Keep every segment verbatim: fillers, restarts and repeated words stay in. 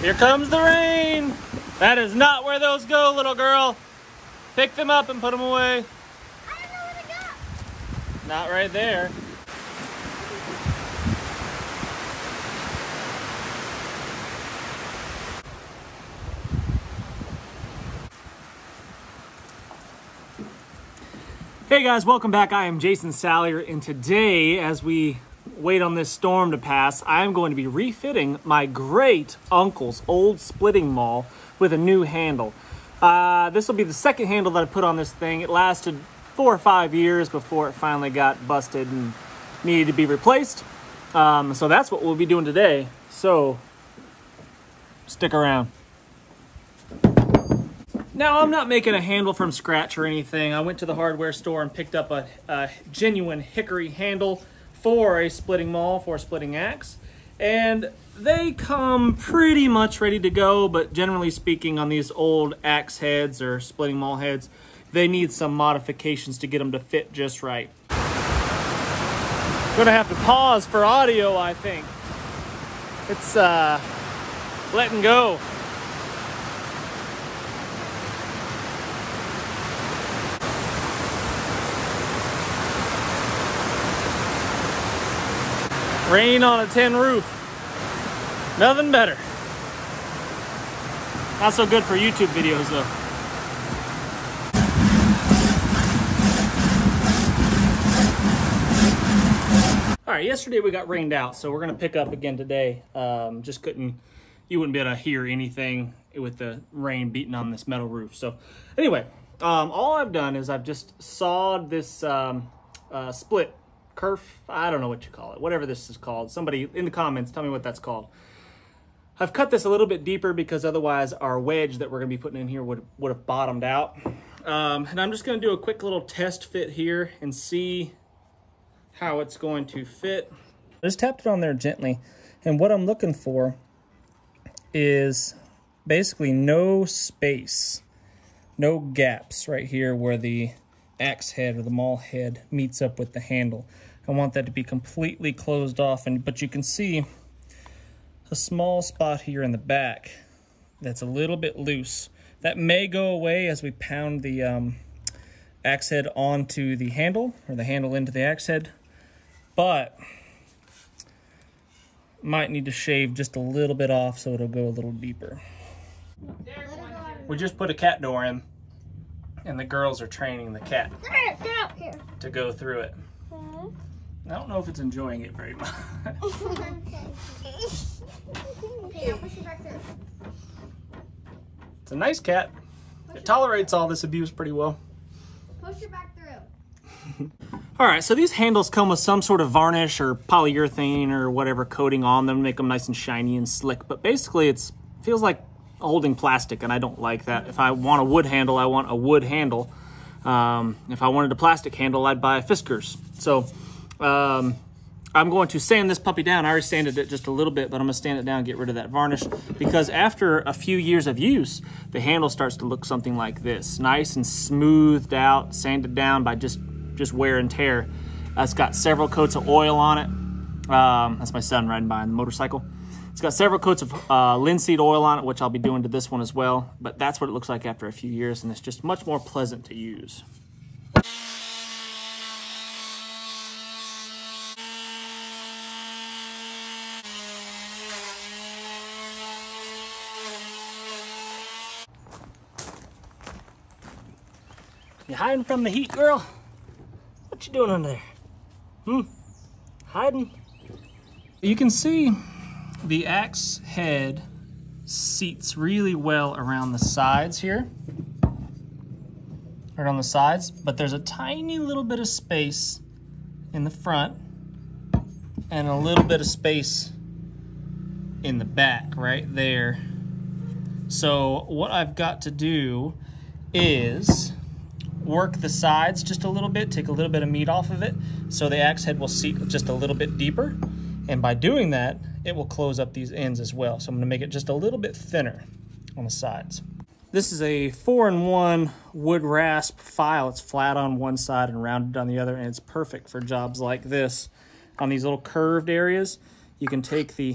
Here comes the rain. That is not where those go, little girl. Pick them up and put them away. I don't know where they go. Not right there. Hey guys, welcome back. I am Jason Salier, and today, as we wait on this storm to pass, I'm going to be refitting my great uncle's old splitting maul with a new handle. Uh, this will be the second handle that I put on this thing. It lasted four or five years before it finally got busted and needed to be replaced. Um, so that's what we'll be doing today. So stick around. Now, I'm not making a handle from scratch or anything. I went to the hardware store and picked up a, a genuine hickory handle for a splitting maul, for a splitting axe. And they come pretty much ready to go, but generally speaking on these old axe heads or splitting maul heads, they need some modifications to get them to fit just right. I'm gonna have to pause for audio, I think. It's uh, letting go. Rain on a tin roof. Nothing better. Not so good for YouTube videos though. All right, yesterday we got rained out, so we're gonna pick up again today. Um, just couldn't, you wouldn't be able to hear anything with the rain beating on this metal roof. So anyway, um, all I've done is I've just sawed this um, uh, split kerf, I don't know what you call it, whatever this is called. Somebody in the comments, tell me what that's called. I've cut this a little bit deeper because otherwise our wedge that we're gonna be putting in here would, would have bottomed out. Um, and I'm just gonna do a quick little test fit here and see how it's going to fit. I just tapped it on there gently. And what I'm looking for is basically no space, no gaps right here where the axe head or the maul head meets up with the handle. I want that to be completely closed off, and but you can see a small spot here in the back that's a little bit loose. That may go away as we pound the um, axe head onto the handle, or the handle into the axe head, but might need to shave just a little bit off so it'll go a little deeper. We just put a cat door in, and the girls are training the cat get out here. To go through it. I don't know if it's enjoying it very much. It's a nice cat. It tolerates all this abuse pretty well. Push her back through. All right, so these handles come with some sort of varnish or polyurethane or whatever coating on them, make them nice and shiny and slick. But basically, it's feels like holding plastic, and I don't like that. If I want a wood handle, I want a wood handle. Um, if I wanted a plastic handle, I'd buy a Fiskars. So um, I'm going to sand this puppy down. I already sanded it just a little bit, but I'm gonna sand it down and get rid of that varnish, because after a few years of use, the handle starts to look something like this. Nice and smoothed out, sanded down by just, just wear and tear. Uh, it's got several coats of oil on it. Um, that's my son riding by on the motorcycle. It's got several coats of uh, linseed oil on it, which I'll be doing to this one as well. But that's what it looks like after a few years, and it's just much more pleasant to use. You hiding from the heat, girl? What you doing under there? Hmm? Hiding? You can see the axe head seats really well around the sides here, right on the sides, but there's a tiny little bit of space in the front and a little bit of space in the back right there. So what I've got to do is work the sides just a little bit, take a little bit of meat off of it, so the axe head will seat just a little bit deeper. And by doing that, it will close up these ends as well. So I'm gonna make it just a little bit thinner on the sides. This is a four in one wood rasp file. It's flat on one side and rounded on the other, and it's perfect for jobs like this. On these little curved areas, you can take the,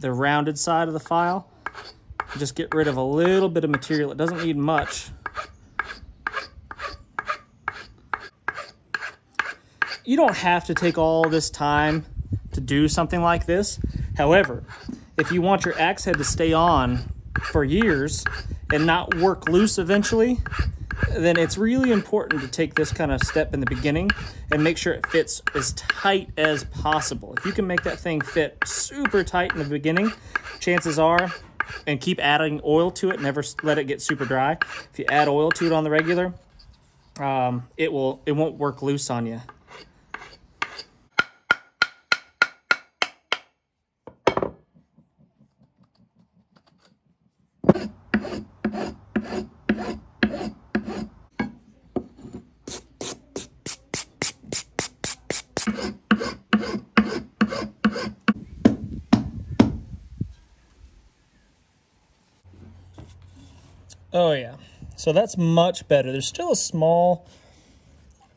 the rounded side of the file Just get rid of a little bit of material. It doesn't need much. You don't have to take all this time to do something like this. However, if you want your axe head to stay on for years and not work loose eventually, then it's really important to take this kind of step in the beginning and make sure it fits as tight as possible. If you can make that thing fit super tight in the beginning, chances are, and keep adding oil to it, never let it get super dry. If you add oil to it on the regular, um, it will, it won't work loose on you. Oh yeah, so that's much better. There's still a small,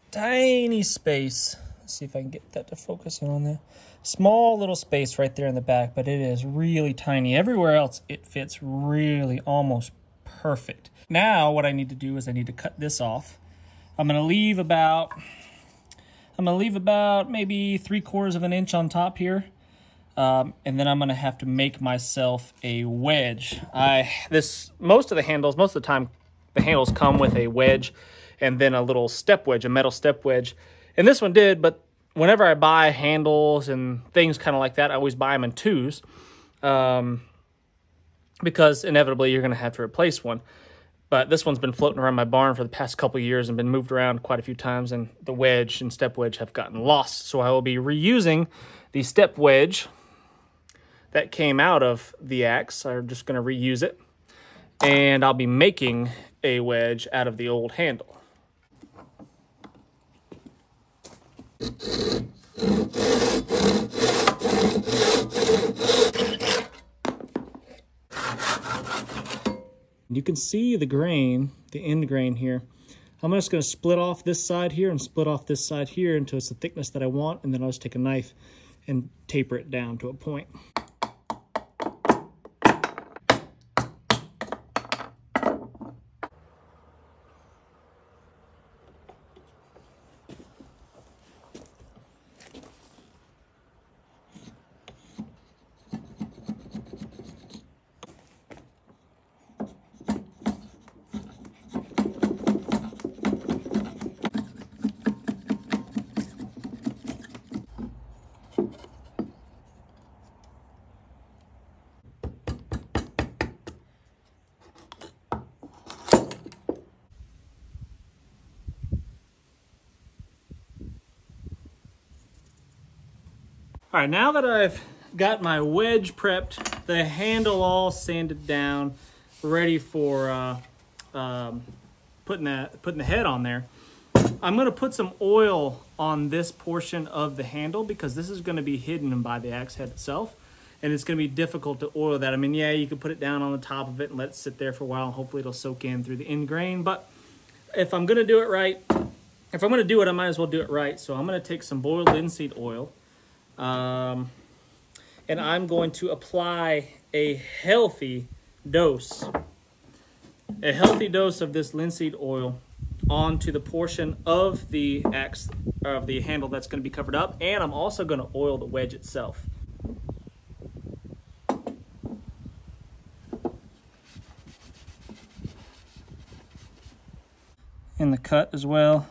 tiny space. Let's see if I can get that to focus in on there. Small little space right there in the back, but it is really tiny. Everywhere else, it fits really almost perfect. Now what I need to do is I need to cut this off. I'm gonna leave about, I'm gonna leave about maybe three quarters of an inch on top here. Um, and then I'm gonna have to make myself a wedge. I this most of the handles, most of the time, the handles come with a wedge and then a little step wedge, a metal step wedge. And this one did, but whenever I buy handles and things kind of like that, I always buy them in twos um, because inevitably you're gonna have to replace one. But this one's been floating around my barn for the past couple of years and been moved around quite a few times, and the wedge and step wedge have gotten lost. So I will be reusing the step wedge that came out of the axe. I'm just going to reuse it, and I'll be making a wedge out of the old handle. You can see the grain, the end grain here. I'm just going to split off this side here and split off this side here until it's the thickness that I want, and then I'll just take a knife and taper it down to a point. All right, now that I've got my wedge prepped, the handle all sanded down, ready for uh, um, putting, the, putting the head on there, I'm gonna put some oil on this portion of the handle because this is gonna be hidden by the axe head itself, and it's gonna be difficult to oil that. I mean, yeah, you can put it down on the top of it and let it sit there for a while, and hopefully it'll soak in through the end grain, but if I'm gonna do it right, if I'm gonna do it, I might as well do it right. So I'm gonna take some boiled linseed oil, Um, and I'm going to apply a healthy dose, a healthy dose of this linseed oil onto the portion of the axe, of the handle that's going to be covered up. And I'm also going to oil the wedge itself. And the cut as well.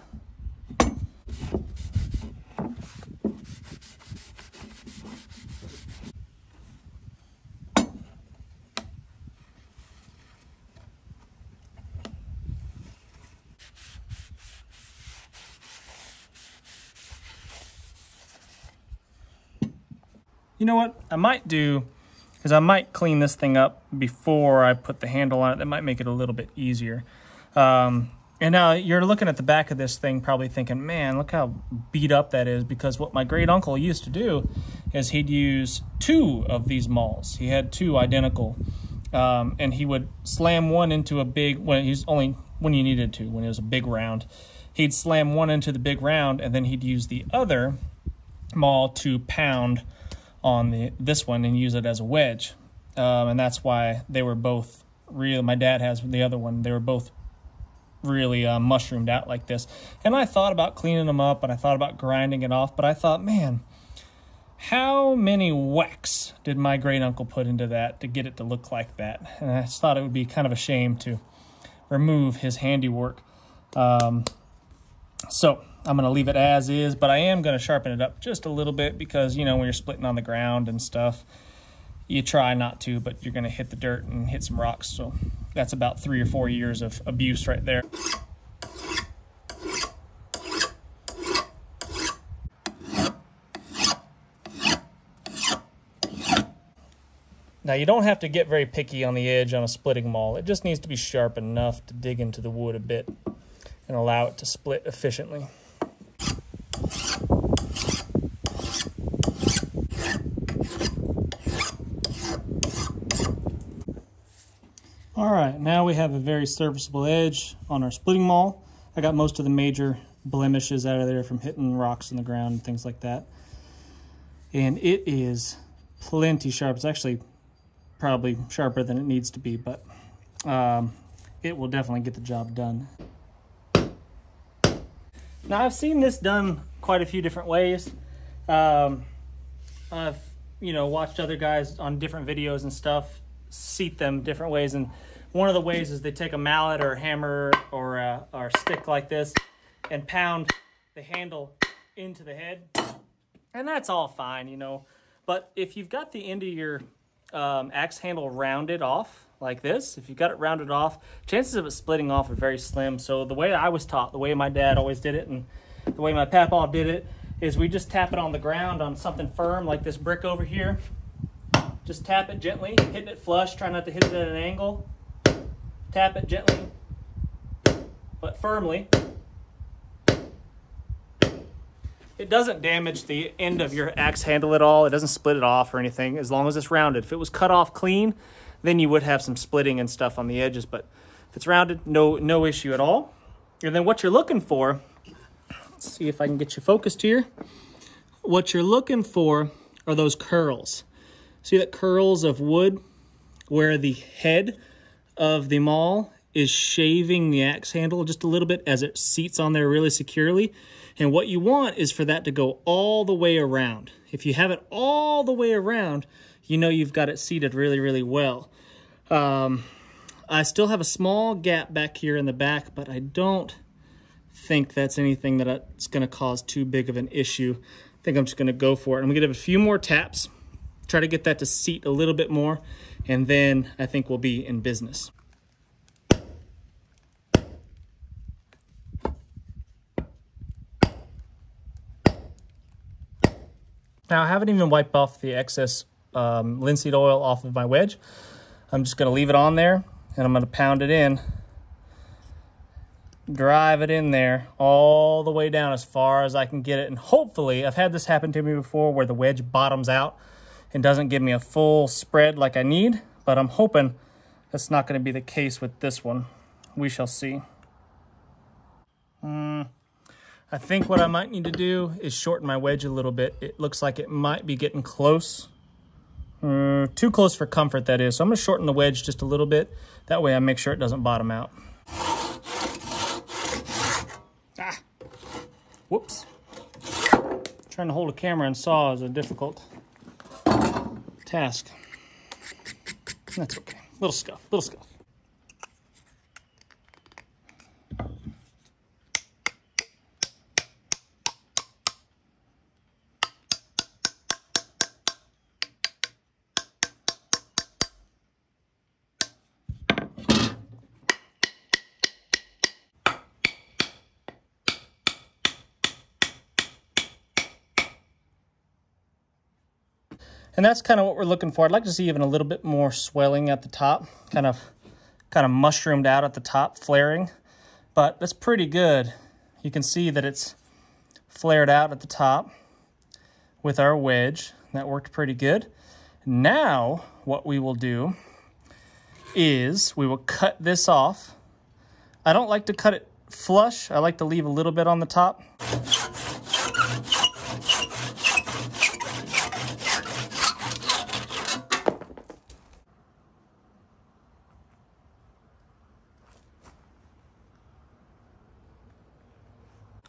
You know what I might do is I might clean this thing up before I put the handle on it. That might make it a little bit easier. Um, and now you're looking at the back of this thing probably thinking, man, look how beat up that is, because what my great uncle used to do is he'd use two of these mauls. He had two identical, um, and he would slam one into a big, when he was only when you needed to, when it was a big round. He'd slam one into the big round, and then he'd use the other maul to pound on the this one and use it as a wedge. um, and that's why they were both real. My dad has the other one. They were both really uh, mushroomed out like this. And I thought about cleaning them up, and I thought about grinding it off, but I thought, man, how many whacks did my great uncle put into that to get it to look like that? And I just thought it would be kind of a shame to remove his handiwork. Um, so I'm going to leave it as is, but I am going to sharpen it up just a little bit because, you know, when you're splitting on the ground and stuff, you try not to, but you're going to hit the dirt and hit some rocks. So that's about three or four years of abuse right there. Now, you don't have to get very picky on the edge on a splitting maul. It just needs to be sharp enough to dig into the wood a bit and allow it to split efficiently. All right, now we have a very serviceable edge on our splitting maul. I got most of the major blemishes out of there from hitting rocks on the ground and things like that. And it is plenty sharp. It's actually probably sharper than it needs to be, but um, it will definitely get the job done. Now, I've seen this done quite a few different ways. Um, I've, you know, watched other guys on different videos and stuff seat them different ways, and one of the ways is they take a mallet or a hammer or a, or a stick like this and pound the handle into the head, and that's all fine, you know. But if you've got the end of your um, axe handle rounded off like this, if you've got it rounded off, chances of it splitting off are very slim. So the way I was taught, the way my dad always did it, and the way my papaw did it, is we just tap it on the ground on something firm like this brick over here. Just tap it gently, hitting it flush, try not to hit it at an angle. Tap it gently, but firmly. It doesn't damage the end of your axe handle at all. It doesn't split it off or anything, as long as it's rounded. If it was cut off clean, then you would have some splitting and stuff on the edges, but if it's rounded, no, no issue at all. And then what you're looking for, let's see if I can get you focused here. What you're looking for are those curls. See that curls of wood where the head of the maul is shaving the axe handle just a little bit as it seats on there really securely. And what you want is for that to go all the way around. If you have it all the way around, you know you've got it seated really, really well. Um, I still have a small gap back here in the back, but I don't think that's anything that's going to cause too big of an issue. I think I'm just going to go for it. I'm going to give it a few more taps, try to get that to seat a little bit more, and then I think we'll be in business. Now, I haven't even wiped off the excess um, linseed oil off of my wedge. I'm just going to leave it on there, and I'm going to pound it in. Drive it in there all the way down as far as I can get it. And hopefully, I've had this happen to me before where the wedge bottoms out and doesn't give me a full spread like I need. But I'm hoping that's not going to be the case with this one. We shall see. Mm. I think what I might need to do is shorten my wedge a little bit. It looks like it might be getting close. Uh, too close for comfort, that is. So I'm going to shorten the wedge just a little bit. That way I make sure it doesn't bottom out. Ah. Whoops. Trying to hold a camera and saw is a difficult task. That's okay. Little scuff, little scuff. And that's kind of what we're looking for. I'd like to see even a little bit more swelling at the top, kind of kind of mushroomed out at the top, flaring. But that's pretty good. You can see that it's flared out at the top with our wedge. That worked pretty good. Now what we will do is we will cut this off. I don't like to cut it flush. I like to leave a little bit on the top.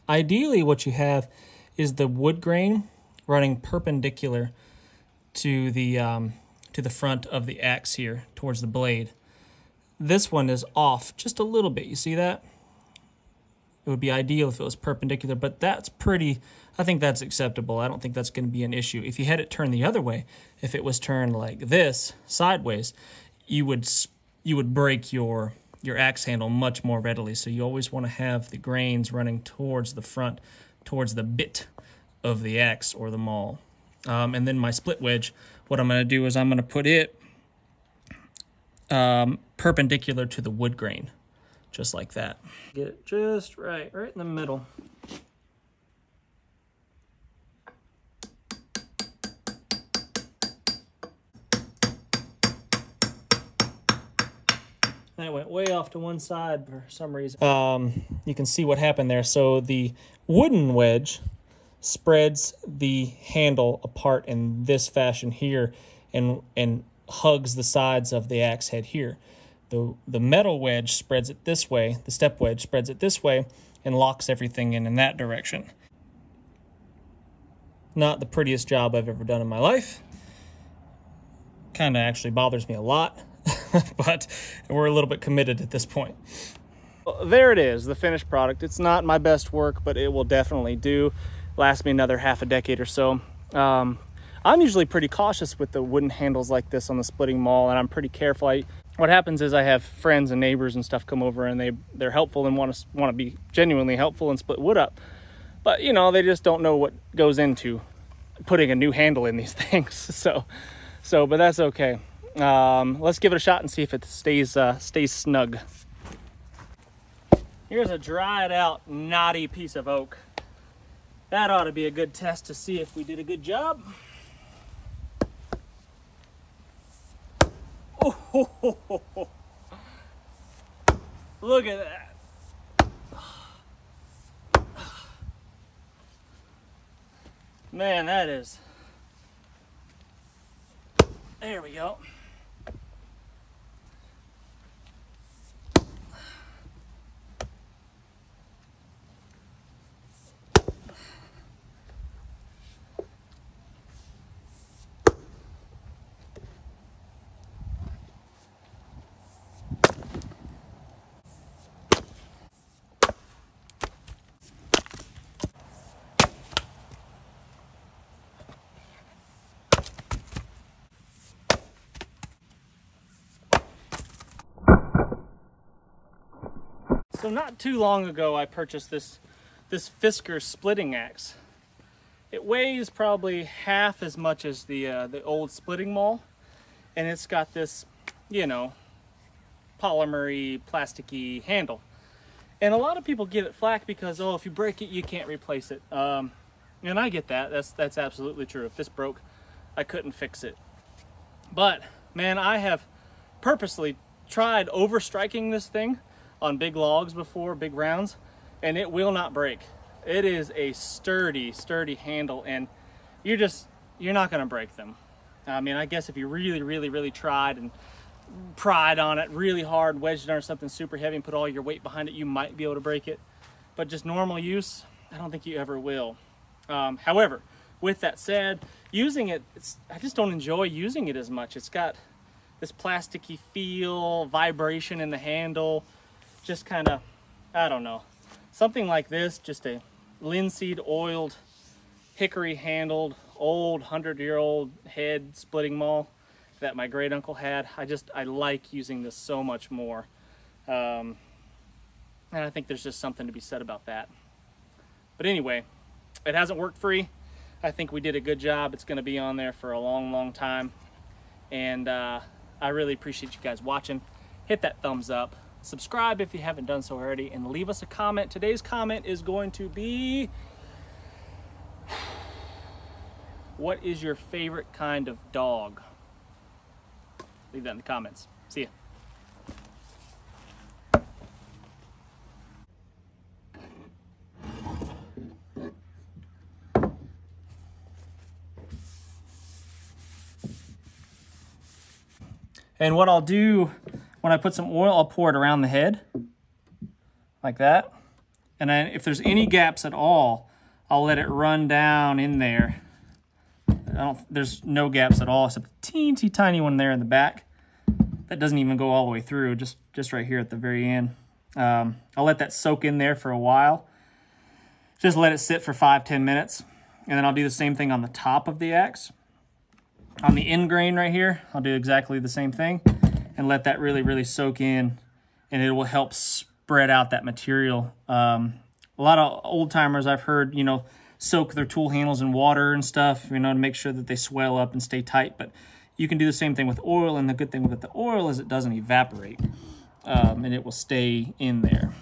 Ideally, what you have is the wood grain running perpendicular to the um, to the front of the axe here, towards the blade. This one is off just a little bit. You see that? It would be ideal if it was perpendicular, but that's pretty, I think that's acceptable. I don't think that's going to be an issue. If you had it turned the other way, if it was turned like this, sideways, you would you would break your, your axe handle much more readily. So you always want to have the grains running towards the front, towards the bit of the axe or the maul. Um, and then my split wedge, what I'm going to do is I'm going to put it um, perpendicular to the wood grain, just like that. Get it just right, right in the middle. And it went way off to one side for some reason. Um, you can see what happened there. So the wooden wedge spreads the handle apart in this fashion here and and hugs the sides of the axe head here. The, the metal wedge spreads it this way, the step wedge spreads it this way, and locks everything in in that direction. Not the prettiest job I've ever done in my life. Kind of actually bothers me a lot, but we're a little bit committed at this point. Well, there it is, the finished product. It's not my best work, but it will definitely do. Last me another half a decade or so. Um, I'm usually pretty cautious with the wooden handles like this on the splitting maul, and I'm pretty careful. I, what happens is I have friends and neighbors and stuff come over, and they, they're helpful and want to want to be genuinely helpful and split wood up. But, you know, they just don't know what goes into putting a new handle in these things. So, so but that's okay. Um, let's give it a shot and see if it stays, uh, stays snug. Here's a dried out, knotty piece of oak. That ought to be a good test to see if we did a good job. Oh, ho, ho, ho, ho. Look at that. Man, that is... There we go. So not too long ago, I purchased this, this Fiskars splitting axe. It weighs probably half as much as the, uh, the old splitting maul. And it's got this, you know, polymer-y, plasticky handle. And a lot of people give it flack because, oh, if you break it, you can't replace it. Um, and I get that. That's, that's absolutely true. If this broke, I couldn't fix it. But, man, I have purposely tried overstriking this thing on big logs before, big rounds, and it will not break. It is a sturdy, sturdy handle, and you're just, you're not gonna break them. I mean, I guess if you really, really, really tried and pried on it really hard, wedged it on something super heavy and put all your weight behind it, you might be able to break it. But just normal use, I don't think you ever will. Um, however, with that said, using it, it's, I just don't enjoy using it as much. It's got this plasticky feel, vibration in the handle, just kind of, I don't know, something like this, just a linseed oiled, hickory handled, old hundred year old head splitting maul that my great uncle had. I just, I like using this so much more. Um, and I think there's just something to be said about that. But anyway, it hasn't worked free. I think we did a good job. It's going to be on there for a long, long time. And uh, I really appreciate you guys watching. Hit that thumbs up. Subscribe if you haven't done so already, and leave us a comment. Today's comment is going to be, what is your favorite kind of dog? Leave that in the comments. See ya. And what I'll do when I put some oil, I'll pour it around the head, like that. And then if there's any gaps at all, I'll let it run down in there. I don't, there's no gaps at all, except a teensy tiny one there in the back. That doesn't even go all the way through, just, just right here at the very end. Um, I'll let that soak in there for a while. Just let it sit for five, ten minutes. And then I'll do the same thing on the top of the axe. On the end grain right here, I'll do exactly the same thing and let that really, really soak in, and it will help spread out that material. Um, a lot of old timers I've heard, you know, soak their tool handles in water and stuff, you know, to make sure that they swell up and stay tight. But you can do the same thing with oil, and the good thing with the oil is it doesn't evaporate, um, and it will stay in there.